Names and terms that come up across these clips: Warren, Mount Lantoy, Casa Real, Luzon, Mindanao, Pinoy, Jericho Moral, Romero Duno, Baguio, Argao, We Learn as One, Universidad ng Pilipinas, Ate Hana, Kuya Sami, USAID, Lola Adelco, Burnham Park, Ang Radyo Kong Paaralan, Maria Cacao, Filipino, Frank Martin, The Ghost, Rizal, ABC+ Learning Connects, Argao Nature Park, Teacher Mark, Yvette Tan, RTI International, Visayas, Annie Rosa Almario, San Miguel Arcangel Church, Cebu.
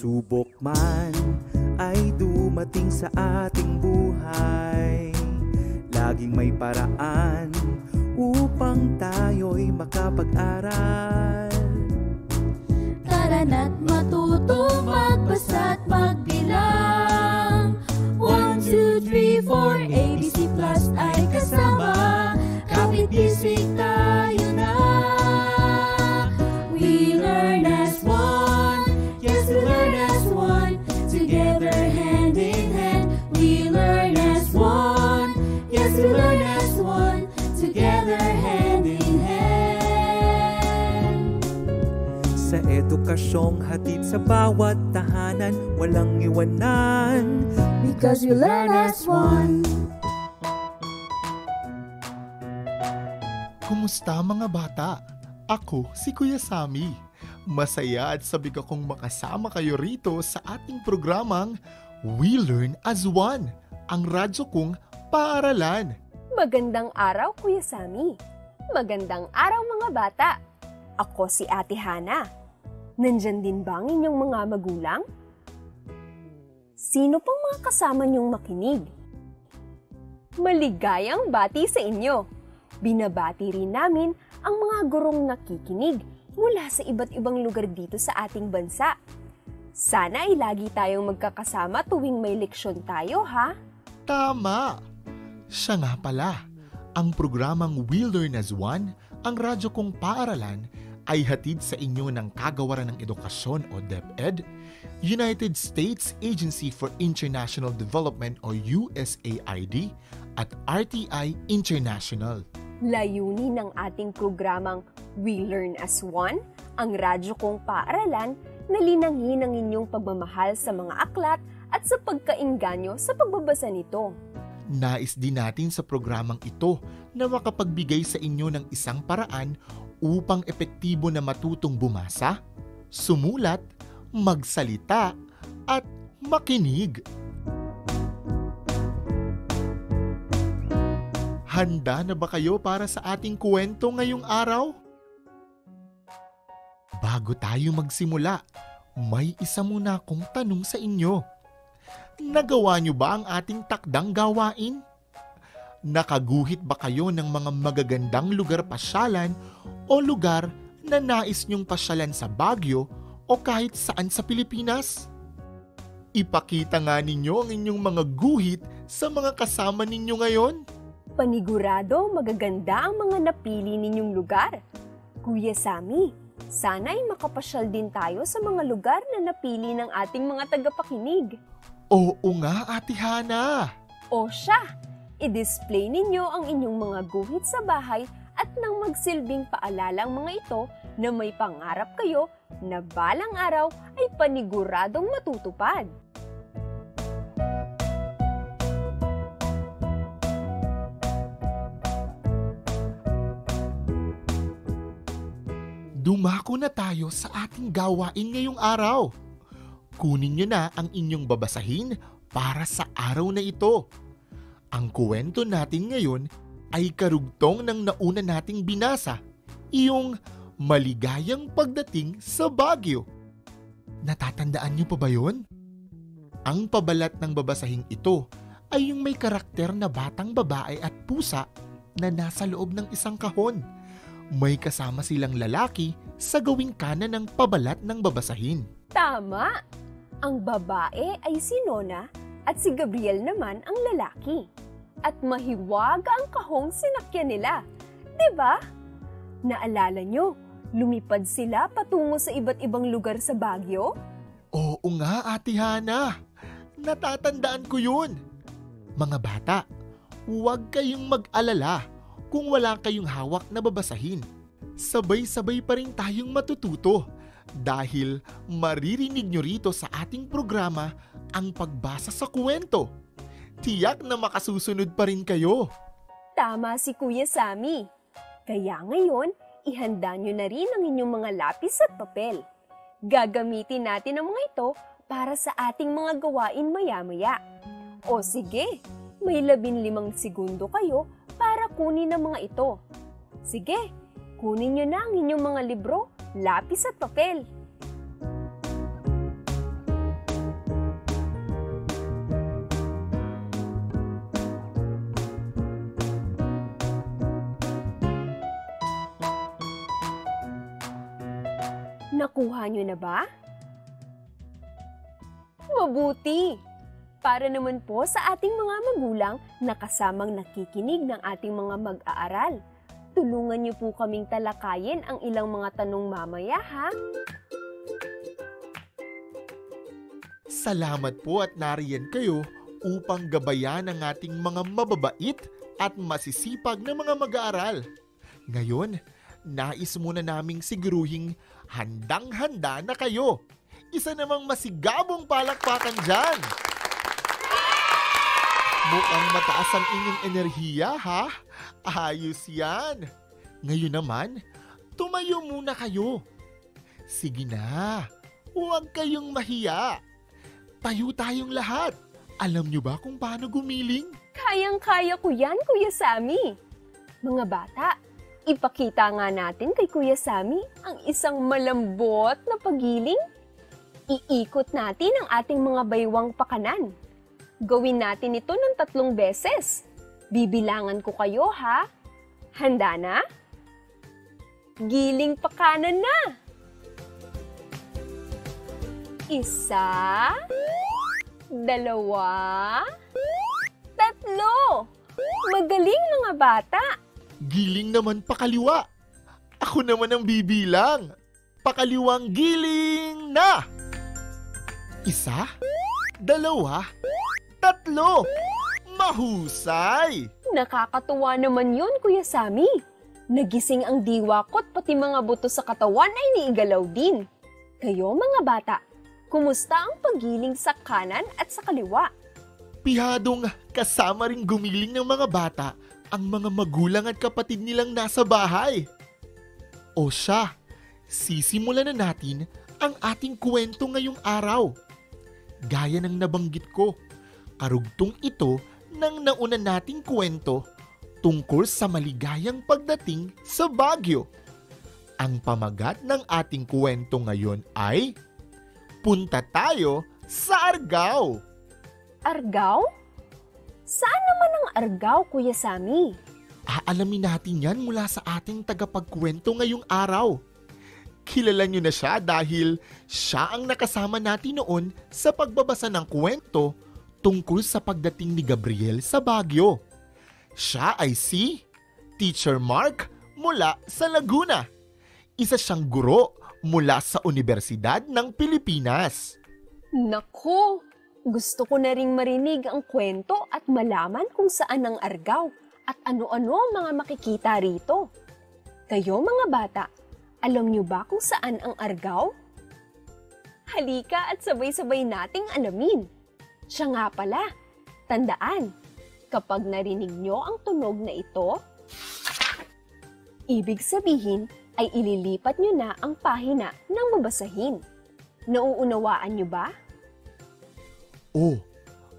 pagsubok man ay dumating sa ating buhay, laging may paraan upang tayo'y makapag-aral. Tara na't matuto, magbasa't magbilang. 1, 2, 3, 4, ABC Plus ay kasama. Kapit-bisig tayo na. We learn as one. Yes, we learn as one. Together, hand in hand. We learn as one. Yes, we learn as one. Together, hand in hand. Sa edukasyong hatid sa bawat tahanan, walang iwanan. Because we learn as one. Kumusta mga bata? Ako si Kuya Sami. Masaya at sabik akong makasama kayo rito sa ating programang We Learn as One, ang radyo kong paaralan. Magandang araw Kuya Sami. Magandang araw mga bata. Ako si Ate Hana. Nandyan din ba ang inyong mga magulang? Sino pang mga kasama niyong makinig? Maligayang bati sa inyo. Binabati rin namin ang mga gurong nakikinig mula sa iba't ibang lugar dito sa ating bansa. Sana ay lagi tayong magkakasama tuwing may leksyon tayo, ha? Tama! Siya nga pala, ang programang We Learn as One, ang radyo kong paaralan, ay hatid sa inyo ng Kagawaran ng Edukasyon o DepEd, United States Agency for International Development o USAID, at RTI International. Layunin ng ating programang We Learn as One, ang radyo kong paaralan, na linangin ang inyong pagmamahal sa mga aklat at sa pagkainganyo sa pagbabasa nito. Nais din natin sa programang ito na makapagbigay sa inyo ng isang paraan upang epektibo na matutong bumasa, sumulat, magsalita, at makinig. Handa na ba kayo para sa ating kwento ngayong araw? Bago tayo magsimula, may isa muna akong tanong sa inyo. Nagawa niyo ba ang ating takdang gawain? Nakaguhit ba kayo ng mga magagandang lugar pasyalan o lugar na nais niyong pasyalan sa Baguio o kahit saan sa Pilipinas? Ipakita nga ninyo ang inyong mga guhit sa mga kasama ninyo ngayon. Panigurado magaganda ang mga napili ninyong lugar. Kuya Sami, sana'y makapasyal din tayo sa mga lugar na napili ng ating mga tagapakinig. Oo nga, Ate Hana! O siya, i-display ninyo ang inyong mga guhit sa bahay at nang magsilbing paalalang mga ito na may pangarap kayo na balang araw ay paniguradong matutupad. Dumako na tayo sa ating gawain ngayong araw. Kunin niyo na ang inyong babasahin para sa araw na ito. Ang kwento natin ngayon ay karugtong ng nauna nating binasa, iyong maligayang pagdating sa Baguio. Natatandaan niyo pa ba yun? Ang pabalat ng babasahing ito ay yung may karakter na batang babae at pusa na nasa loob ng isang kahon. May kasama silang lalaki sa gawing kanan ng pabalat ng babasahin. Tama! Ang babae ay si Nona at si Gabriel naman ang lalaki. At mahiwaga ang kahong sinakyan nila. Diba? Naalala nyo, lumipad sila patungo sa iba't ibang lugar sa Baguio? Oo nga, Ate Hana. Natatandaan ko yun. Mga bata, huwag kayong mag-alala kung wala kayong hawak na babasahin. Sabay-sabay pa rin tayong matututo dahil maririnig nyo rito sa ating programa ang pagbasa sa kwento. Tiyak na makasusunod pa rin kayo. Tama si Kuya Sami. Kaya ngayon, ihanda nyo na rin ang inyong mga lapis at papel. Gagamitin natin ang mga ito para sa ating mga gawain maya-maya. O sige, may 15 segundo kayo para kunin ang mga ito. Sige, kunin nyo na ang inyong mga libro, lapis at papel. Nakuha nyo na ba? Mabuti! Para naman po sa ating mga magulang na kasamang nakikinig ng ating mga mag-aaral. Tulungan niyo po kaming talakayin ang ilang mga tanong mamaya, ha? Salamat po at nariyan kayo upang gabayan ang ating mga mababait at masisipag na mga mag-aaral. Ngayon, nais muna naming siguruhing handang-handa na kayo. Isa namang masigabong palakpakan dyan! Mukhang mataas ang inyong enerhiya, ha? Ayos yan! Ngayon naman, tumayo muna kayo. Sige na, huwag kayong mahiya. Tayo tayong lahat. Alam niyo ba kung paano gumiling? Kayang-kaya ko yan, Kuya Sami. Mga bata, ipakita nga natin kay Kuya Sami ang isang malambot na paggiling. Iikot natin ang ating mga baywang pakanan. Gawin natin ito ng 3 beses. Bibilangan ko kayo, ha? Handa na? Giling pakanan na! 1, 2, 3. Magaling mga bata! Giling naman pakaliwa. Ako naman ang bibilang. Pakaliwang giling na! 1, 2, 3. Mahusay! Nakakatuwa naman yun, Kuya Sami. Nagising ang diwa ko at pati mga buto sa katawan ay niigalaw din. Kayo mga bata, kumusta ang paggiling sa kanan at sa kaliwa? Pihadong kasama ring gumiling ng mga bata ang mga magulang at kapatid nilang nasa bahay. O siya, sisimulan na natin ang ating kwento ngayong araw. Gaya ng nabanggit ko, karugtong ito ng nauna nating kwento tungkol sa maligayang pagdating sa Baguio. Ang pamagat ng ating kwento ngayon ay Punta Tayo sa Argao. Argao? Saan naman ang Argao, Kuya Sami? Aalamin natin yan mula sa ating tagapagkwento ngayong araw. Kilala niyo na siya dahil siya ang nakasama natin noon sa pagbabasa ng kwento tungkol sa pagdating ni Gabriel sa Baguio. Siya ay si Teacher Mark mula sa Laguna. Isa siyang guro mula sa Universidad ng Pilipinas. Naku! Gusto ko na ring marinig ang kwento at malaman kung saan ang Argao at ano-ano ang mga makikita rito. Kayo mga bata, alam niyo ba kung saan ang Argao? Halika at sabay-sabay nating alamin. Siya nga pala, tandaan, kapag narinig niyo ang tunog na ito, ibig sabihin ay ililipat niyo na ang pahina ng mabasahin. Nauunawaan niyo ba? Oh,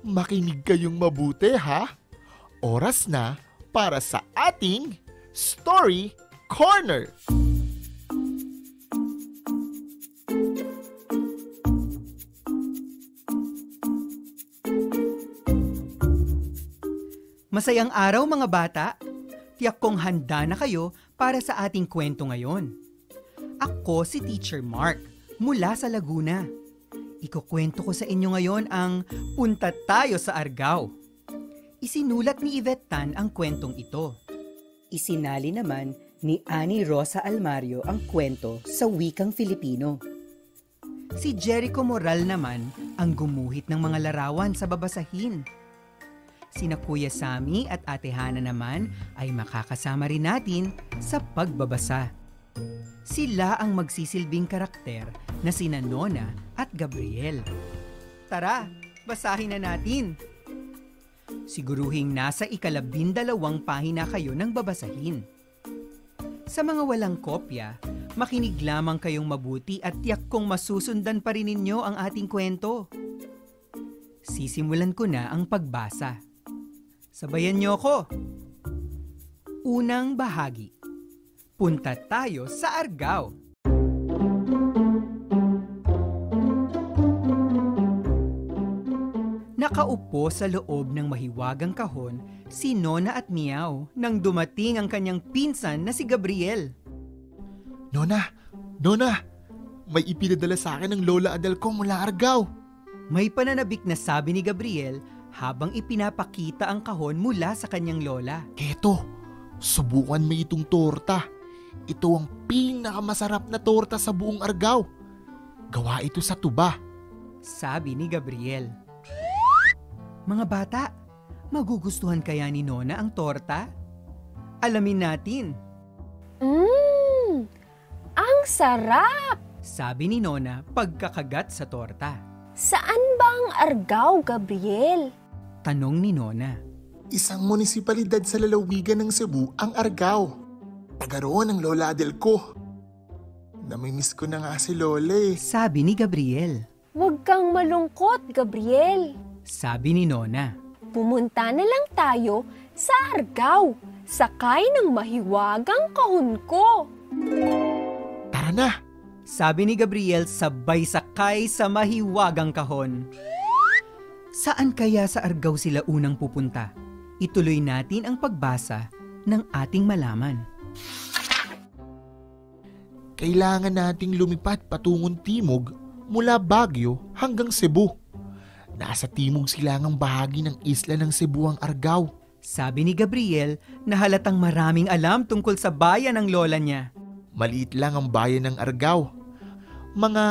makinig kayong mabuti, ha? Oras na para sa ating Story Corner! Masayang araw mga bata! Tiyak kong handa na kayo para sa ating kwento ngayon. Ako si Teacher Mark mula sa Laguna. Ikukwento ko sa inyo ngayon ang Punta Tayo sa Argao. Isinulat ni Yvette Tan ang kwentong ito. Isinali naman ni Annie Rosa Almario ang kwento sa wikang Filipino. Si Jericho Moral naman ang gumuhit ng mga larawan sa babasahin. Sina Kuya Sami at Ate Hana naman ay makakasama rin natin sa pagbabasa. Sila ang magsisilbing karakter na sina Nona at Gabriel. Tara, basahin na natin! Siguruhing nasa 12 pahina kayo ng babasahin. Sa mga walang kopya, makinig lamang kayong mabuti at tiyak kong masusundan pa rin ninyo ang ating kwento. Sisimulan ko na ang pagbasa. Sabayan niyo ako! Unang bahagi. Punta tayo sa Argao. Nakaupo sa loob ng mahiwagang kahon si Nona at Miao nang dumating ang kanyang pinsan na si Gabriel. Nona! Nona! may ipinadala sa akin ng Lola Adelco mula Argao. May pananabik na sabi ni Gabriel habang ipinapakita ang kahon mula sa kanyang lola. Keto, subukan mo itong torta. Ito ang pinakamasarap na torta sa buong Argao. Gawa ito sa tuba, sabi ni Gabriel. Mga bata, magugustuhan kaya ni Nona ang torta? Alamin natin. Ang sarap! Sabi ni Nona pagkakagat sa torta. Saan ba ang Argao, Gabriel? Tanong ni Nona. Isang munisipalidad sa lalawigan ng Cebu ang Argao. Taga roon ang Lola Adelco. Namimiss ko na nga si Lola eh, sabi ni Gabriel. Huwag kang malungkot, Gabriel, sabi ni Nona. Pumunta na lang tayo sa Argao, sakay ng mahiwagang kahon ko. Tara na, sabi ni Gabriel sabay sakay sa mahiwagang kahon. Saan kaya sa Argao sila unang pupunta? Ituloy natin ang pagbasa ng ating malaman. Kailangan nating lumipat patungong timog mula Baguio hanggang Cebu. Nasa timog silangang bahagi ng isla ng Cebu ang Argao, sabi ni Gabriel na halatang maraming alam tungkol sa bayan ng lola niya. Maliit lang ang bayan ng Argao. Mga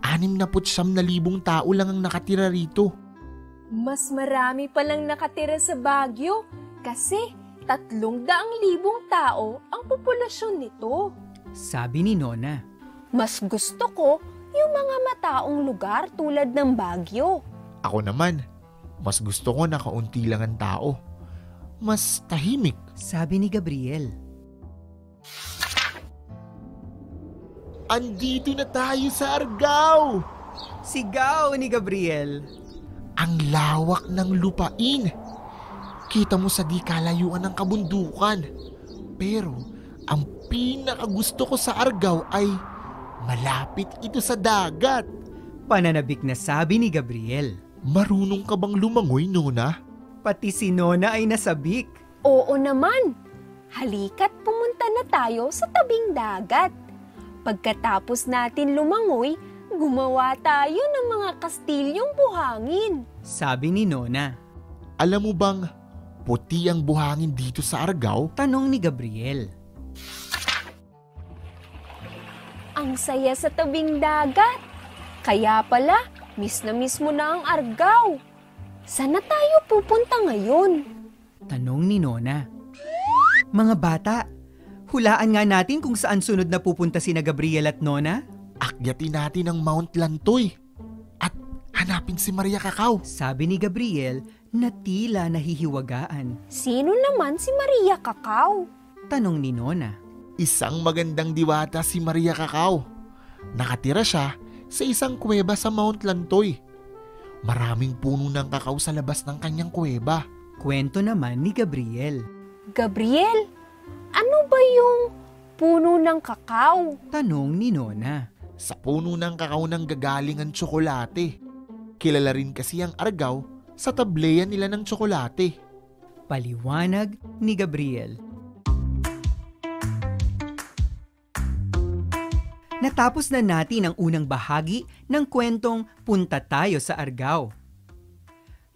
69,000 tao lang ang nakatira rito. Mas marami palang nakatira sa Baguio kasi 300,000 tao ang populasyon nito, sabi ni Nona. Mas gusto ko yung mga mataong lugar tulad ng Baguio. Ako naman, mas gusto ko na kaunti lang ang tao. Mas tahimik, sabi ni Gabriel. Andito na tayo sa Argao! Sigaw ni Gabriel. Ang lawak ng lupain. Kita mo sa di kalayuan ng kabundukan. Pero ang pinakagusto ko sa Argao ay malapit ito sa dagat, pananabik na sabi ni Gabriel. Marunong ka bang lumangoy, Nona? Pati si Nona ay nasabik. Oo naman. Halika't pumunta na tayo sa tabing dagat. Pagkatapos natin lumangoy, gumawa tayo ng mga kastilyong buhangin, sabi ni Nona. Alam mo bang puti ang buhangin dito sa Argao? Tanong ni Gabriel. Ang saya sa tabing dagat. Kaya pala, miss na miss mo na ang Argao. Saan na tayo pupunta ngayon? Tanong ni Nona. Mga bata, hulaan nga natin kung saan sunod na pupunta sina Gabriel at Nona. Akyatin natin ang Mount Lantoy at hanapin si Maria Cacao, sabi ni Gabriel na tila nahihiwagaan. Sino naman si Maria Cacao? Tanong ni Nona. Isang magandang diwata si Maria Cacao. Nakatira siya sa isang kuweba sa Mount Lantoy. Maraming puno ng kakao sa labas ng kanyang kuweba. Kwento naman ni Gabriel. Gabriel, ano ba yung puno ng kakao? Tanong ni Nona. Sa puno ng kakao nang gagaling ang tsokolate. Kilala rin kasi ang Argao sa tableyan nila ng tsokolate, paliwanag ni Gabriel. Natapos na natin ang unang bahagi ng kwentong Punta Tayo sa Argao.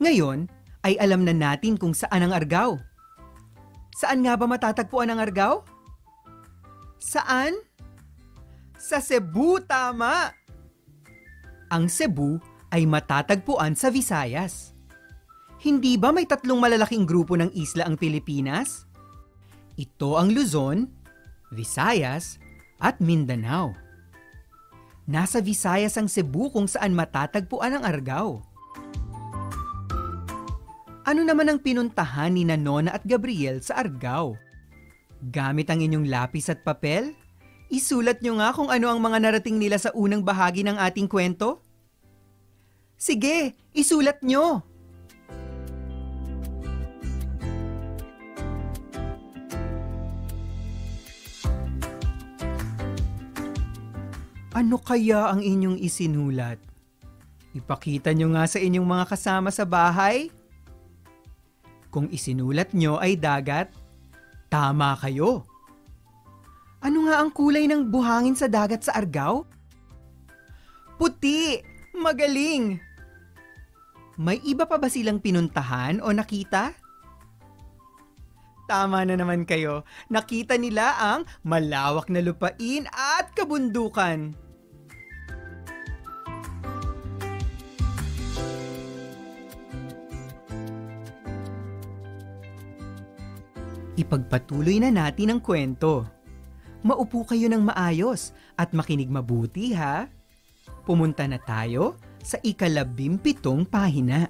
Ngayon ay alam na natin kung saan ang Argao. Saan nga ba matatagpuan ang Argao? Saan? Sa Cebu, tama! Ang Cebu ay matatagpuan sa Visayas. Hindi ba may 3 malalaking grupo ng isla ang Pilipinas? Ito ang Luzon, Visayas, at Mindanao. Nasa Visayas ang Cebu kung saan matatagpuan ang Argao. Ano naman ang pinuntahan ni Nona at Gabriel sa Argao? Gamit ang inyong lapis at papel, isulat nyo nga kung ano ang mga narating nila sa unang bahagi ng ating kwento. Sige, isulat nyo! Ano kaya ang inyong isinulat? Ipakita nyo nga sa inyong mga kasama sa bahay? Kung isinulat nyo ay dagat, tama kayo. Ano nga ang kulay ng buhangin sa dagat sa Argao? Puti! Magaling! May iba pa ba silang pinuntahan o nakita? Tama na naman kayo. Nakita nila ang malawak na lupain at kabundukan. Ipagpatuloy na natin ang kwento. Maupo kayo ng maayos at makinig mabuti ha. Pumunta na tayo sa 17 pahina.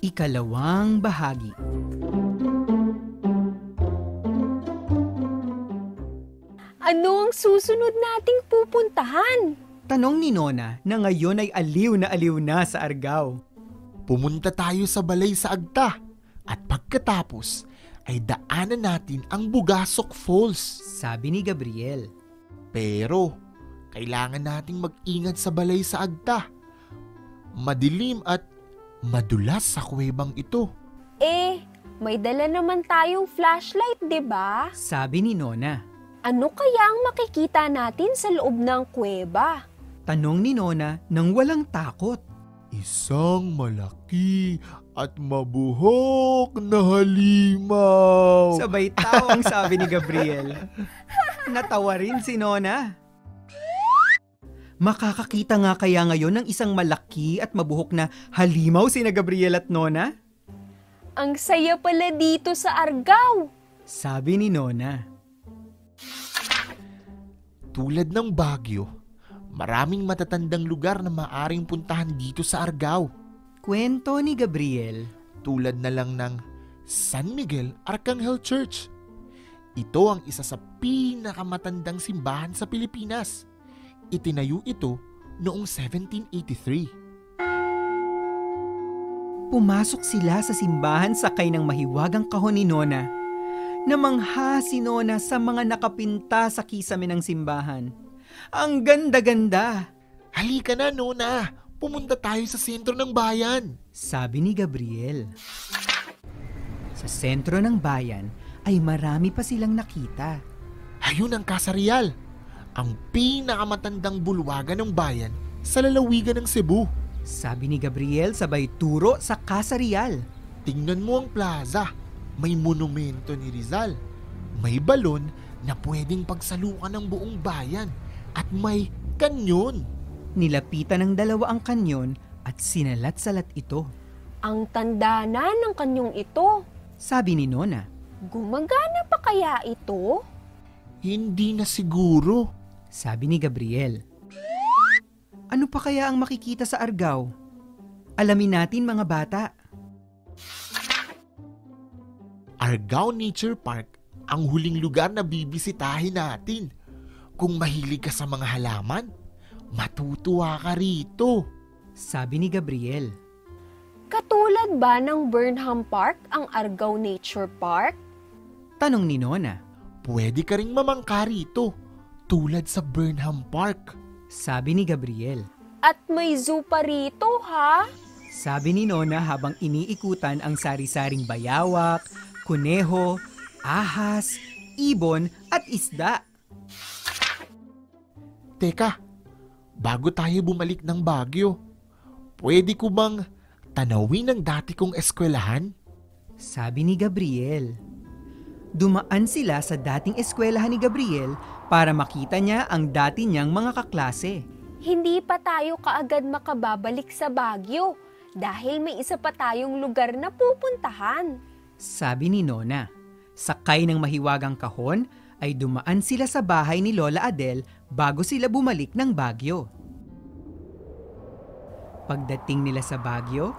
2nd bahagi. Ano ang susunod nating pupuntahan? Tanong ni Nona na ngayon ay aliw na sa Argao. Pumunta tayo sa balay sa Agta at pagkatapos ay daanan natin ang Bugasok Falls, sabi ni Gabriel. Pero, kailangan nating mag-ingat sa balay sa Agta. Madilim at madulas sa kuwebang ito. Eh, may dala naman tayong flashlight, di ba? Sabi ni Nona. Ano kaya ang makikita natin sa loob ng kuweba? Tanong ni Nona nang walang takot. Isang malaki at mabuhok na halimaw. Sabay tao ang sabi ni Gabriel. Natawa rin si Nona. Makakakita nga kaya ngayon ng isang malaki at mabuhok na halimaw sina Gabriel at Nona? Ang saya pala dito sa Argao, sabi ni Nona. Tulad ng Baguio, maraming matatandang lugar na maaring puntahan dito sa Argao. Kwento ni Gabriel. Tulad na lang ng San Miguel Arcangel Church. Ito ang isa sa pinakamatandang simbahan sa Pilipinas. Itinayo ito noong 1783. Pumasok sila sa simbahan sakay ng mahiwagang kahon ni Nona. Namangha si Nona sa mga nakapinta sa kisame ng simbahan. Ang ganda-ganda! Halika na, Nona! Pumunta tayo sa sentro ng bayan! Sabi ni Gabriel. Sa sentro ng bayan ay marami pa silang nakita. Ayun ang Casa Real, ang pinakamatandang bulwagan ng bayan sa lalawigan ng Cebu. Sabi ni Gabriel sabay turo sa Casa Real. Tingnan mo ang plaza. May monumento ni Rizal. May balon na pwedeng pagsalukan ng buong bayan. At may kanyon. Nilapitan ng dalawa ang kanyon at sinalat-salat ito. Ang tanda na ng kanyong ito, sabi ni Nona. Gumagana pa kaya ito? Hindi na siguro, sabi ni Gabriel. Ano pa kaya ang makikita sa Argao? Alamin natin mga bata. Argao Nature Park ang huling lugar na bibisitahin natin. Kung mahilig ka sa mga halaman, matutuwa ka rito, sabi ni Gabriel. Katulad ba ng Burnham Park ang Argao Nature Park? Tanong ni Nona. Pwede ka ring mamangka rito, tulad sa Burnham Park, sabi ni Gabriel. At may zoo pa rito ha? Sabi ni Nona habang iniikutan ang sari-saring bayawak, kuneho, ahas, ibon at isda. Teka, bago tayo bumalik ng Baguio, pwede ko bang tanawin ang dati kong eskwelahan? Sabi ni Gabriel. Dumaan sila sa dating eskwelahan ni Gabriel para makita niya ang dati niyang mga kaklase. Hindi pa tayo kaagad makababalik sa Baguio dahil may isa pa tayong lugar na pupuntahan, sabi ni Nona. Sakay ng mahiwagang kahon, ay dumaan sila sa bahay ni Lola Adel bago sila bumalik ng Baguio. Pagdating nila sa Baguio,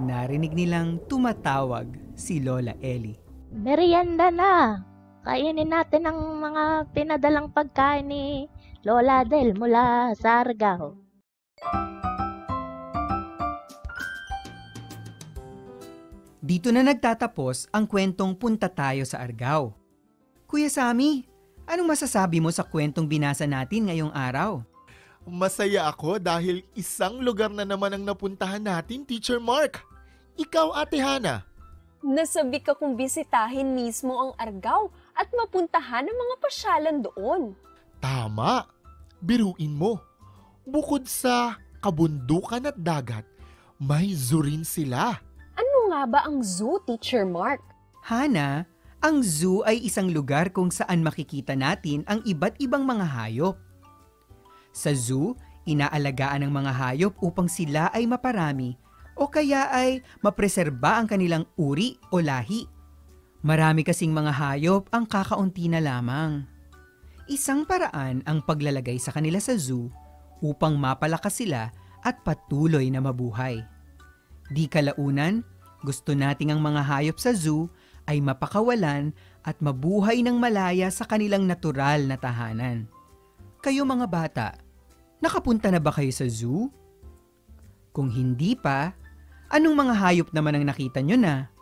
narinig nilang tumatawag si Lola Ellie. Merienda na! Kainin natin ang mga pinadalang pagkain ni Lola Adel mula sa Argao. Dito na nagtatapos ang kwentong punta tayo sa Argao. Kuya Sami, anong masasabi mo sa kwentong binasa natin ngayong araw? Masaya ako dahil isang lugar na naman ang napuntahan natin, Teacher Mark. Ikaw, Ate Hana. Nasabik akong bisitahin mismo ang Argao at mapuntahan ang mga pasyalan doon. Tama. Biruin mo. bukod sa kabundukan at dagat, may zoo rin sila. Ano nga ba ang zoo, Teacher Mark? Hana, ang zoo ay isang lugar kung saan makikita natin ang iba't ibang mga hayop. Sa zoo, inaalagaan ang mga hayop upang sila ay maparami o kaya ay mapreserba ang kanilang uri o lahi. Marami kasing mga hayop ang kakaunti na lamang. Isang paraan ang paglalagay sa kanila sa zoo upang mapalakas sila at patuloy na mabuhay. Di kalaunan, gusto nating ang mga hayop sa zoo ay mapakawalan at mabuhay ng malaya sa kanilang natural na tahanan. Kayo mga bata, nakapunta na ba kayo sa zoo? Kung hindi pa, anong mga hayop naman ang nakita nyo na?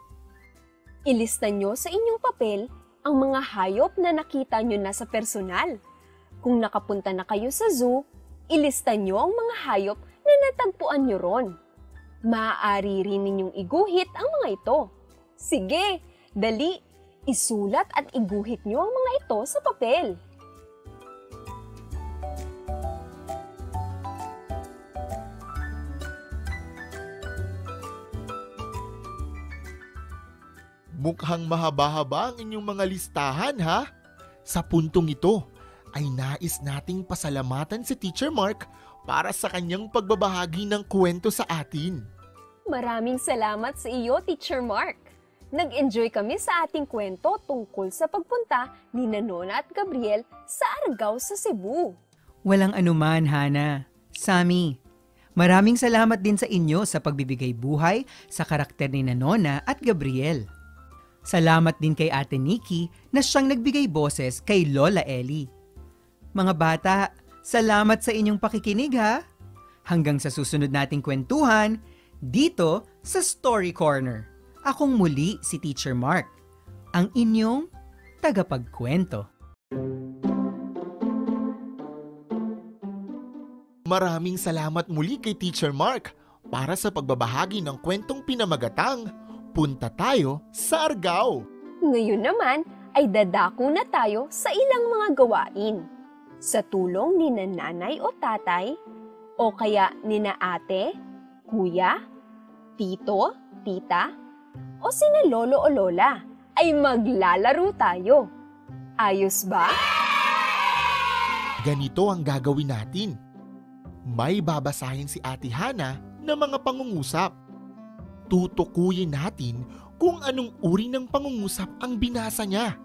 Ilista nyo sa inyong papel ang mga hayop na nakita nyo na sa personal. Kung nakapunta na kayo sa zoo, ilista nyo ang mga hayop na natagpuan nyo ron. Maaari rin ninyong iguhit ang mga ito. Sige, dali, isulat at iguhit nyo ang mga ito sa papel. Mukhang mahaba-haba ang inyong mga listahan, ha? Sa puntong ito, ay nais nating pasalamatan si Teacher Mark para sa kanyang pagbabahagi ng kwento sa atin. Maraming salamat sa iyo, Teacher Mark. Nag-enjoy kami sa ating kwento tungkol sa pagpunta ni Nona at Gabriel sa Argao sa Cebu. Walang anuman, Hana. Sami, maraming salamat din sa inyo sa pagbibigay buhay sa karakter ni Nona at Gabriel. Salamat din kay Ate Nikki na siyang nagbigay boses kay Lola Ellie. Mga bata, salamat sa inyong pakikinig, ha? Hanggang sa susunod nating kwentuhan, dito sa Story Corner. Akong muli si Teacher Mark, ang inyong tagapagkwento. Maraming salamat muli kay Teacher Mark para sa pagbabahagi ng kwentong pinamagatang Punta tayo sa Argao. Ngayon naman ay dadako na tayo sa ilang mga gawain. Sa tulong ni nanay o tatay, o kaya nina ate, kuya, tito, tita, o sina lolo o lola, ay maglalaro tayo. Ayos ba? Ganito ang gagawin natin. May babasahin si Ate Hana na mga pangungusap. Tutukuyin natin kung anong uri ng pangungusap ang binasa niya.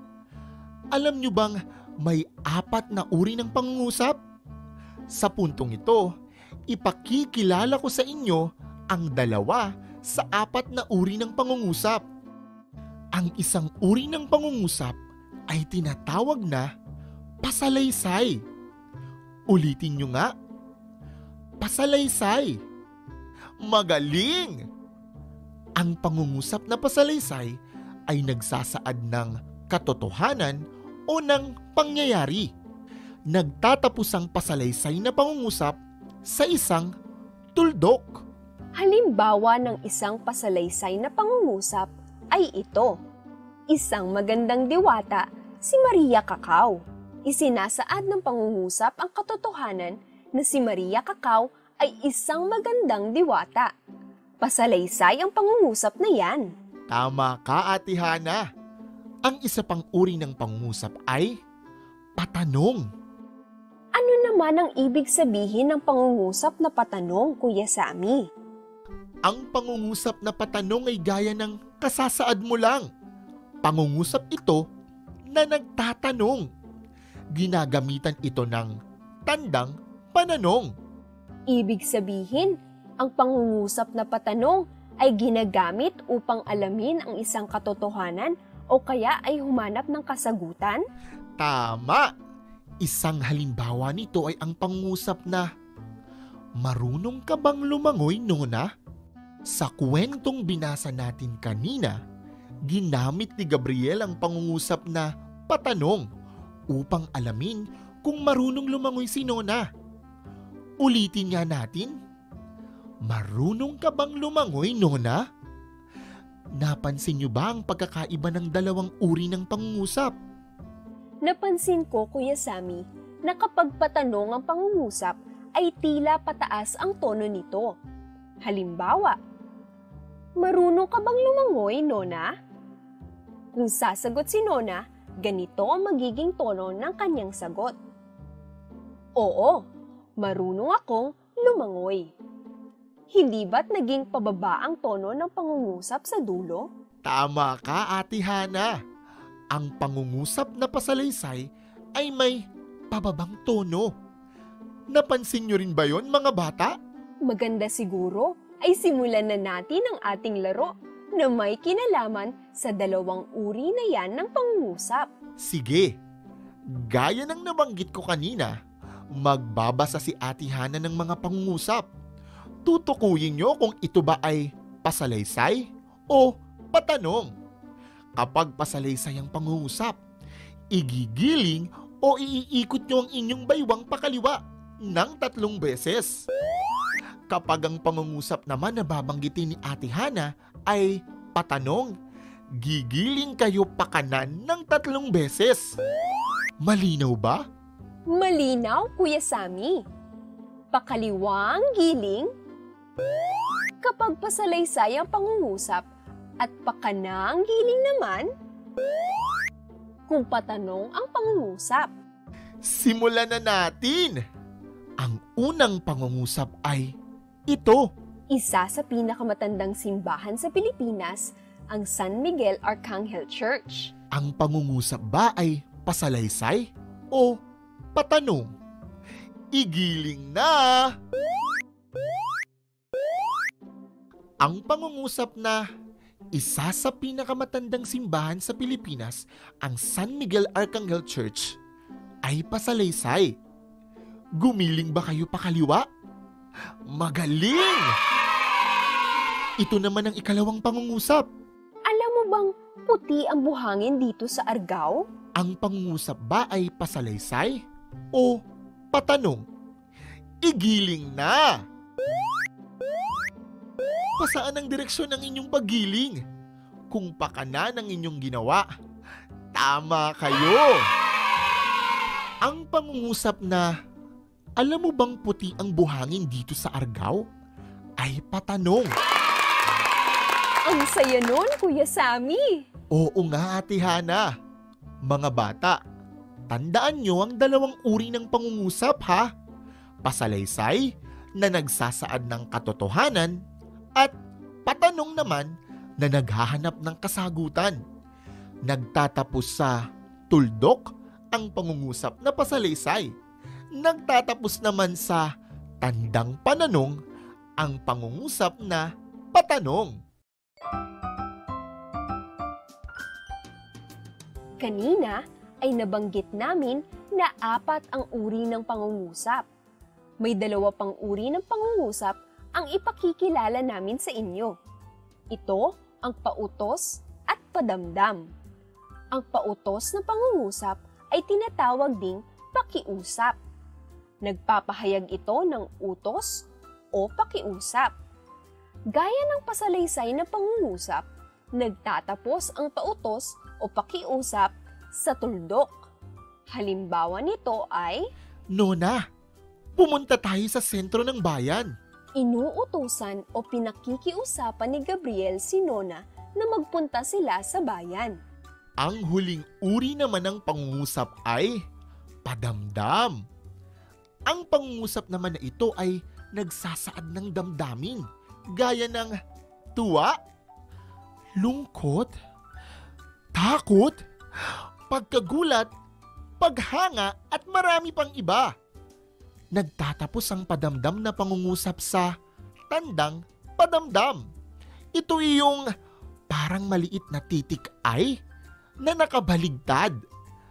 Alam niyo bang may 4 na uri ng pangungusap? Sa puntong ito, ipakikilala ko sa inyo ang 2 sa 4 na uri ng pangungusap. Ang isang uri ng pangungusap ay tinatawag na pasalaysay. Ulitin niyo nga, pasalaysay. Magaling! Ang pangungusap na pasalaysay ay nagsasaad ng katotohanan o ng pangyayari. Nagtatapos ang pasalaysay na pangungusap sa isang tuldok. Halimbawa ng isang pasalaysay na pangungusap ay ito. Isang magandang diwata, si Maria Cacao. Isinasaad ng pangungusap ang katotohanan na si Maria Cacao ay isang magandang diwata. Pasalaysay ang pangungusap na yan. Tama ka, Ate Hana. Ang isa pang uri ng pangungusap ay patanong. Ano naman ang ibig sabihin ng pangungusap na patanong, Kuya Sami? Ang pangungusap na patanong ay gaya ng kasasaad mo lang. Pangungusap ito na nagtatanong. Ginagamitan ito ng tandang pananong. Ibig sabihin, ang pangungusap na patanong ay ginagamit upang alamin ang isang katotohanan o kaya ay humanap ng kasagutan? Tama! Isang halimbawa nito ay ang pangungusap na marunong ka bang lumangoy, Nona? Sa kwentong binasa natin kanina, ginamit ni Gabriel ang pangungusap na patanong upang alamin kung marunong lumangoy si Nona. Ulitin nga natin. Marunong ka bang lumangoy, Nona? Napansin niyo ba ang pagkakaiba ng 2 uri ng pangungusap? Napansin ko, Kuya Sami, na kapag patanong ang pangungusap ay tila pataas ang tono nito. Halimbawa, "Marunong ka bang lumangoy, Nona?" Kung sasagot si Nona, ganito ang magiging tono ng kanyang sagot. "Oo, marunong akong lumangoy." Hindi ba't naging pababa ang tono ng pangungusap sa dulo? Tama ka, Ate Hana. Ang pangungusap na pasalaysay ay may pababang tono. Napansin nyo rin ba yon, mga bata? Maganda siguro ay simulan na natin ang ating laro na may kinalaman sa dalawang uri na yan ng pangungusap. Sige, gaya ng nabanggit ko kanina, magbabasa si Ate Hana ng mga pangungusap. Tutukuyin nyo kung ito ba ay pasalaysay o patanong. Kapag pasalaysay ang pangungusap, igigiling o iiikot nyo ang inyong baywang pakaliwa ng 3 beses. Kapag ang pangungusap naman na babanggitin ni Ate Hana ay patanong, gigiling kayo pakanan ng 3 beses. Malinaw ba? Malinaw, Kuya Sami. Pakaliwang giling, kapag pasalaysay ang pangungusap, at pakanang giling naman kung patanong ang pangungusap. Simulan na natin! Ang unang pangungusap ay ito. Isa sa pinakamatandang simbahan sa Pilipinas, ang San Miguel Arcangel Church. Ang pangungusap ba ay pasalaysay o patanong? Igiling na! Ang pangungusap na isa sa pinakamatandang simbahan sa Pilipinas, ang San Miguel Arcangel Church, ay pasalaysay. Gumiling ba kayo pakaliwa? Magaling! Ito naman ang ikalawang pangungusap. Alam mo bang puti ang buhangin dito sa Argao? Ang pangungusap ba ay pasalaysay o patanong? Igiling na! Pasaan ang direksyon ng inyong paggiling? Kung pakanan ang inyong ginawa, tama kayo! Ang pangungusap na, alam mo bang puti ang buhangin dito sa Argao? Ay patanong. Ang saya nun, Kuya Sami! Oo nga, Ate Hana. Mga bata, tandaan nyo ang dalawang uri ng pangungusap, ha? Pasalaysay na nagsasaad ng katotohanan at patanong naman na naghahanap ng kasagutan. Nagtatapos sa tuldok ang pangungusap na pasalaysay. Nagtatapos naman sa tandang pananong ang pangungusap na patanong. Kanina ay nabanggit namin na 4 ang uri ng pangungusap. May 2 pang uri ng pangungusap ang ipakikilala namin sa inyo. Ito ang pautos at padamdam. Ang pautos na pangungusap ay tinatawag ding pakiusap. Nagpapahayag ito ng utos o pakiusap. Gaya ng pasalaysay na pangungusap, nagtatapos ang pautos o pakiusap sa tuldok. Halimbawa nito ay, "Nona, pumunta tayo sa sentro ng bayan." Inuutusan o pinakikiusapan ni Gabriel si Nona na magpunta sila sa bayan. Ang huling uri naman ng pangungusap ay padamdam. Ang pangungusap naman na ito ay nagsasaad ng damdamin, gaya ng tuwa, lungkot, takot, pagkagulat, paghanga at marami pang iba. Nagtatapos ang padamdam na pangungusap sa tandang padamdam. Ito ay yung parang maliit na titik ay na nakabaligtad.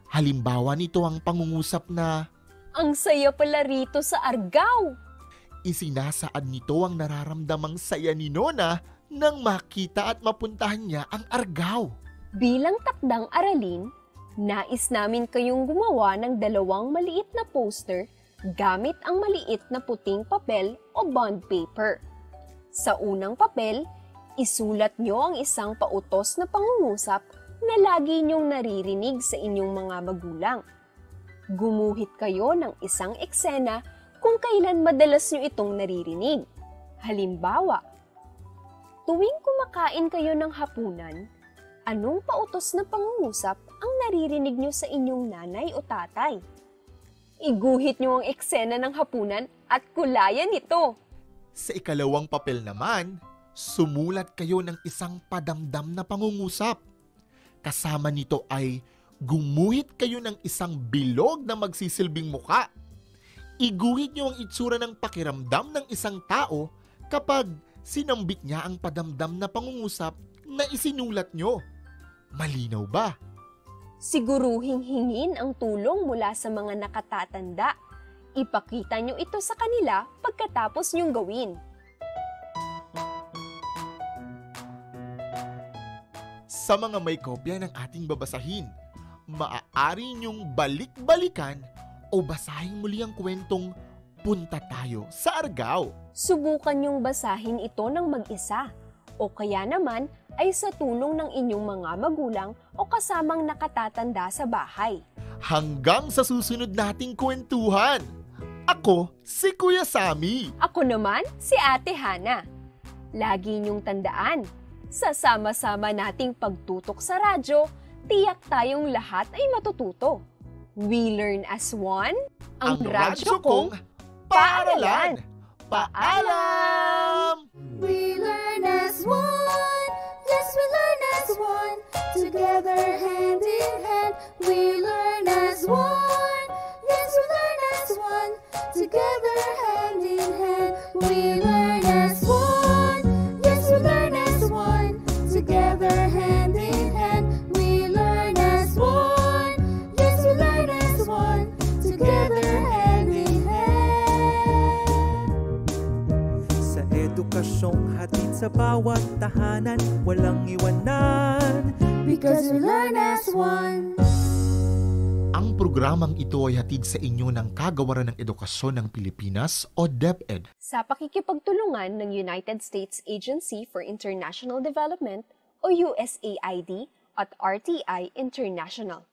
Halimbawa nito ang pangungusap na, "Ang saya pala rito sa Argao." Isinasaad nito ang nararamdamang saya ni Nona nang makita at mapuntahan niya ang Argao. Bilang takdang aralin, nais namin kayong gumawa ng 2 maliit na poster gamit ang maliit na puting papel o bond paper. Sa unang papel, isulat nyo ang isang pautos na pangungusap na lagi nyong naririnig sa inyong mga magulang. Gumuhit kayo ng isang eksena kung kailan madalas nyo itong naririnig. Halimbawa, tuwing kumakain kayo ng hapunan, anong pautos na pangungusap ang naririnig nyo sa inyong nanay o tatay? Iguhit nyo ang eksena ng hapunan at kulayan ito. Sa ikalawang papel naman, sumulat kayo ng isang padamdam na pangungusap. Kasama nito ay gumuhit kayo ng isang bilog na magsisilbing muka. Iguhit nyo ang itsura ng pakiramdam ng isang tao kapag sinambit niya ang padamdam na pangungusap na isinulat nyo. Malinaw ba? Siguruhing hingin ang tulong mula sa mga nakatatanda. Ipakita nyo ito sa kanila pagkatapos nyong gawin. Sa mga may kopya ng ating babasahin, maaari nyong balik-balikan o basahin muli ang kwentong Punta Tayo sa Argao. Subukan nyong basahin ito ng mag-isa o kaya naman ay sa tulong ng inyong mga magulang o kasamang nakatatanda sa bahay. Hanggang sa susunod nating kwentuhan! Ako si Kuya Sami. Ako naman si Ate Hana. Lagi nyong tandaan, sa sama-sama nating pagtutok sa radyo, tiyak tayong lahat ay matututo. We Learn as One, ang radyo kong Paaralan! Paalam! We learn as one, yes we learn as one, together hand in hand. We learn as one, yes we learn as one, together hand in hand. We learn as one, yes we learn as one, together hand in hand. We learn as one, yes we learn as one, together hand in hand. Edukasyong hatid sa bawat tahanan, walang iwanan, because we learn as one. Ang programang ito ay hatid sa inyo ng Kagawaran ng Edukasyon ng Pilipinas o DepEd. Sa pakikipagtulungan ng United States Agency for International Development o USAID at RTI International.